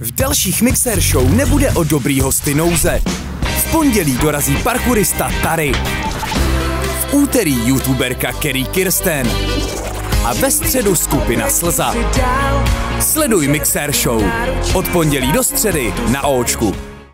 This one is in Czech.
V dalších Mixer Show nebude o dobrý hosty nouze. V pondělí dorazí parkourista Tary. V úterý youtuberka Kerry Kirsten. A ve středu skupina Slza. Sleduj Mixer Show od pondělí do středy na Očku.